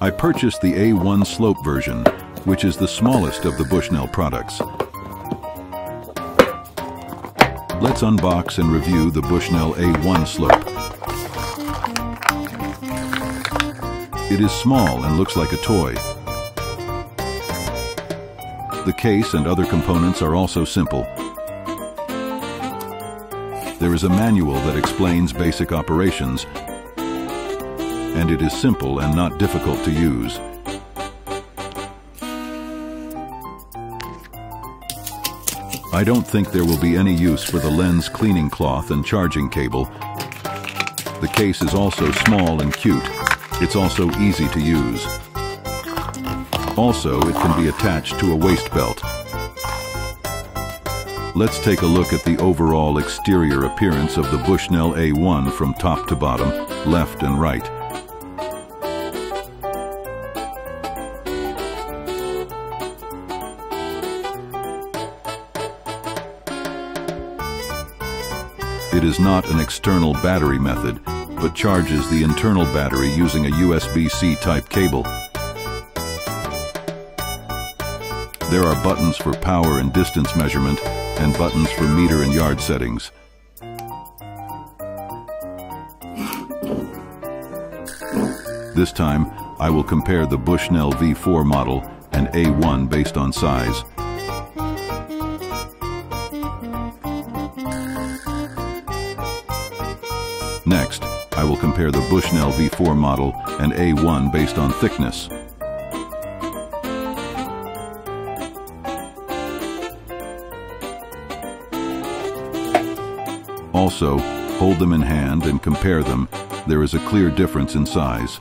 I purchased the A1 Slope version, which is the smallest of the Bushnell products. Let's unbox and review the Bushnell A1 Slope. It is small and looks like a toy. The case and other components are also simple. There is a manual that explains basic operations, and it is simple and not difficult to use. I don't think there will be any use for the lens cleaning cloth and charging cable. The case is also small and cute. It's also easy to use. Also, it can be attached to a waist belt. Let's take a look at the overall exterior appearance of the Bushnell A1 from top to bottom, left and right. It is not an external battery method, but charges the internal battery using a USB-C type cable. There are buttons for power and distance measurement, and buttons for meter and yard settings. This time, I will compare the Bushnell V4 model and A1 based on size. Next, I will compare the Bushnell V4 model and A1 based on thickness. Also, hold them in hand and compare them. There is a clear difference in size.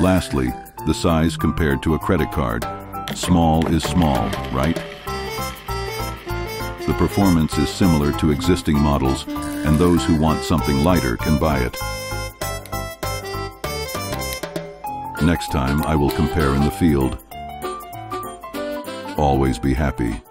Lastly, the size compared to a credit card. Small is small, right? The performance is similar to existing models, and those who want something lighter can buy it. Next time, I will compare in the field. Always be happy.